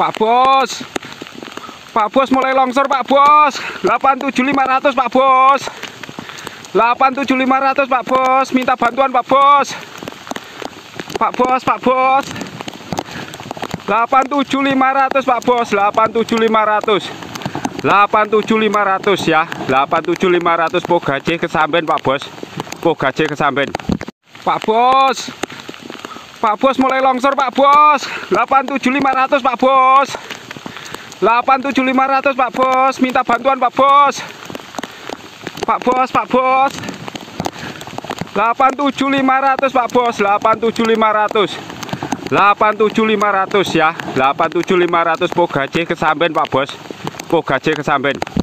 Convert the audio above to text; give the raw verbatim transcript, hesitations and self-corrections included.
Pak Bos, Pak Bos mulai longsor Pak Bos. Delapan tujuh lima nol nol Pak Bos, delapan tujuh lima nol nol Pak Bos, minta bantuan Pak Bos, Pak Bos, Pak Bos, delapan tujuh lima nol nol Pak Bos, delapan tujuh lima nol nol, delapan tujuh lima nol nol ya, delapan tujuh lima nol nol Pohgajih Kesamben Pak Bos, Pohgajih Kesamben Pak Bos. Pak Bos mulai longsor Pak Bos, delapan tujuh lima nol nol Pak Bos, delapan tujuh lima nol nol Pak Bos, minta bantuan Pak Bos, Pak Bos, Pak Bos, delapan tujuh lima nol nol Pak Bos, delapan tujuh lima nol nol, delapan tujuh lima nol nol ya, delapan tujuh lima nol nol Pohgajih Kesamben Pak Bos, Pohgajih Kesamben.